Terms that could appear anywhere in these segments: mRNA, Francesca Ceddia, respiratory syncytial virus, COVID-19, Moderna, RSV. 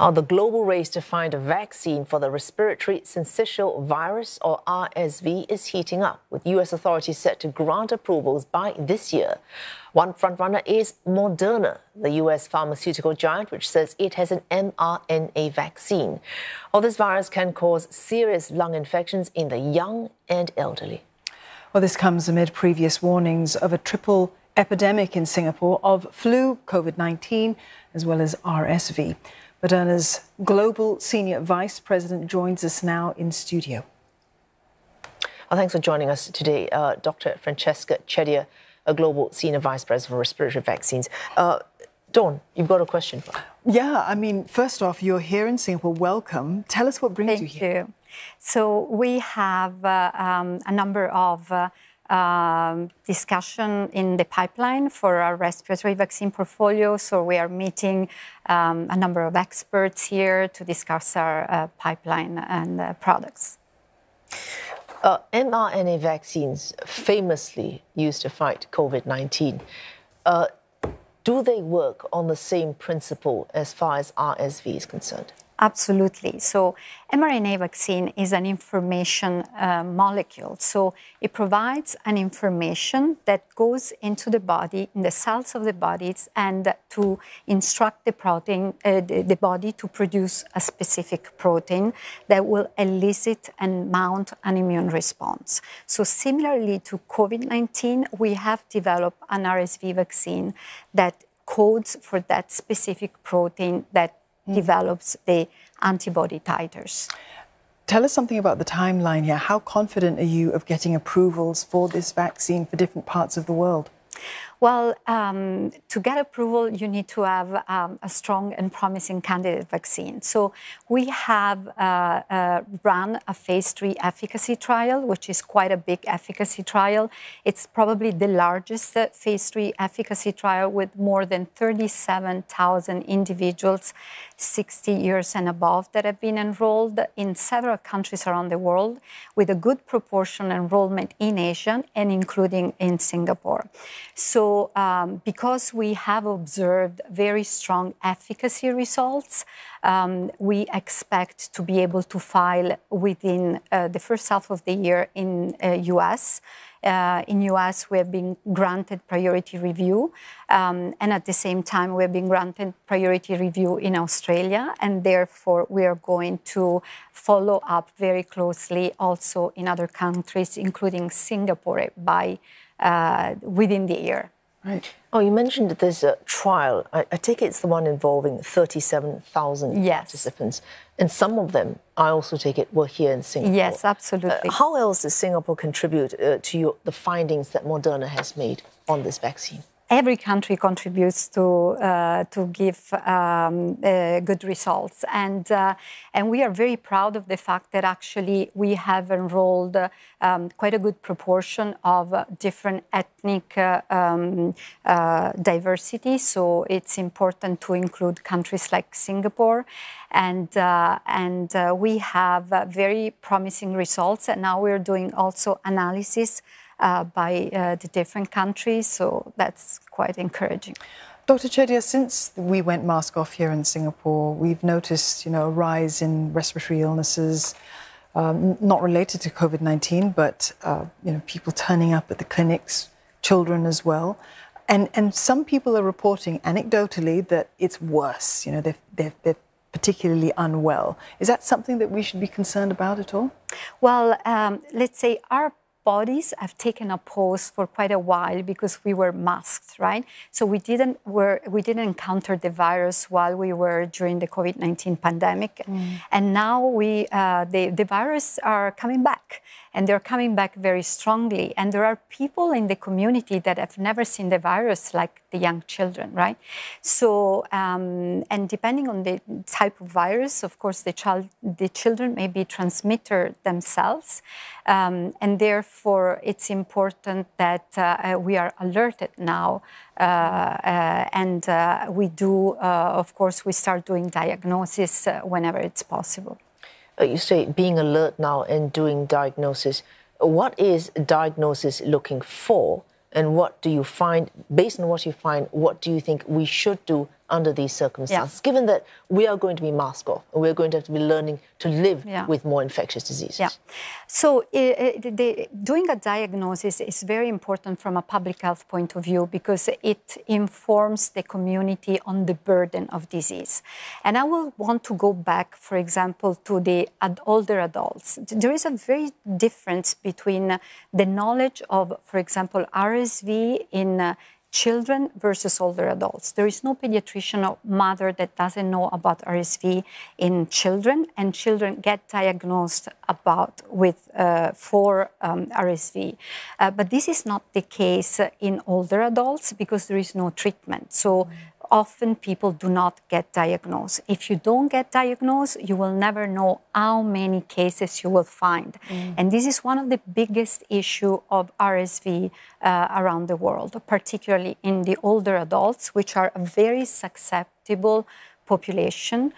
on the global race to find a vaccine for the respiratory syncytial virus, or RSV, is heating up, with U.S. authorities set to grant approvals by this year. One frontrunner is Moderna, the U.S. pharmaceutical giant, which says it has an mRNA vaccine. Or this virus can cause serious lung infections in the young and elderly. Well, this comes amid previous warnings of a triple epidemic in Singapore of flu, COVID-19, as well as RSV. Moderna's global senior vice president joins us now in studio. Well, thanks for joining us today, Dr. Francesca Ceddia, a global senior vice president for respiratory vaccines. Dawn, you've got a question. Yeah, I mean, first off, you're here in Singapore. Welcome. Tell us what brings you here. Thank you. So we have a number of discussion in the pipeline for our respiratory vaccine portfolio. So we are meeting a number of experts here to discuss our pipeline and products. mRNA vaccines famously used to fight COVID-19. Do they work on the same principle as far as RSV is concerned? Absolutely. So mRNA vaccine is an information molecule. So it provides an information that goes into the body, in the cells of the body, and to instruct the protein, the body to produce a specific protein that will elicit and mount an immune response. So similarly to COVID-19, we have developed an RSV vaccine that codes for that specific protein that develops the antibody titers. Tell us something about the timeline here. How confident are you of getting approvals for this vaccine for different parts of the world? Well, to get approval, you need to have a strong and promising candidate vaccine. So we have run a phase 3 efficacy trial, which is quite a big efficacy trial. It's probably the largest phase 3 efficacy trial, with more than 37,000 individuals 60 years and above that have been enrolled in several countries around the world, with a good proportion enrollment in Asia and including in Singapore. So because we have observed very strong efficacy results, we expect to be able to file within the first half of the year in US. In US, we have been granted priority review, and at the same time, we have been granted priority review in Australia, and therefore we are going to follow up very closely also in other countries, including Singapore, by within the year. Right. Oh, you mentioned that there's a trial. I take it it's the one involving 37,000 participants. And some of them, I also take it, were here in Singapore. Yes, absolutely. How else does Singapore contribute to the findings that Moderna has made on this vaccine? Every country contributes to give good results, and we are very proud of the fact that actually we have enrolled quite a good proportion of different ethnic diversity. So it's important to include countries like Singapore, and we have very promising results. And now we are doing also analysis by the different countries, so that's quite encouraging. Dr. Ceddia, since we went mask off here in Singapore, we've noticed, you know, a rise in respiratory illnesses, not related to COVID-19, but you know, people turning up at the clinics, children as well, and some people are reporting anecdotally that it's worse. You know, they're particularly unwell. Is that something that we should be concerned about at all? Well, let's say our bodies have taken a pause for quite a while because we were masked, right? So we didn't encounter the virus while we were during the COVID-19 pandemic, and now the virus are coming back, and they're coming back very strongly. And there are people in the community that have never seen the virus, like the young children, right? So and depending on the type of virus, of course, the children may be transmitter themselves, and therefore it's important that we are alerted now, and we do, of course, we start doing diagnosis whenever it's possible. You say being alert now and doing diagnosis. What is diagnosis looking for, and what do you find? Based on what you find, what do you think we should do under these circumstances, given that we are going to be masked off and we're going to have to be learning to live with more infectious diseases. So doing a diagnosis is very important from a public health point of view because it informs the community on the burden of disease. And I will want to go back, for example, to the older adults. There is a very difference between the knowledge of, for example, RSV in children versus older adults. There is no pediatrician or mother that doesn't know about RSV in children, and children get diagnosed for RSV. But this is not the case in older adults because there is no treatment. So often people do not get diagnosed. If you don't get diagnosed, you will never know how many cases you will find. And this is one of the biggest issues of RSV around the world, particularly in the older adults, which are a very susceptible population,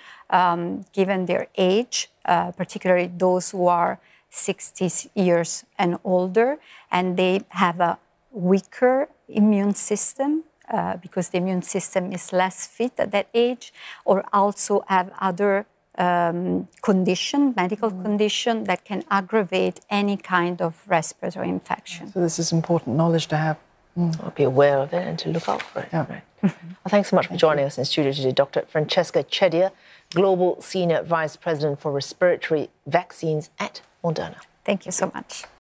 given their age, particularly those who are 60 years and older, and they have a weaker immune system, because the immune system is less fit at that age, or also have other medical condition that can aggravate any kind of respiratory infection. So this is important knowledge to have. I'll be aware of it and to look out for it. Right. Well, thanks so much for joining us in studio today, Dr. Francesca Ceddia, Global Senior Vice President for Respiratory Vaccines at Moderna. Thank you so much.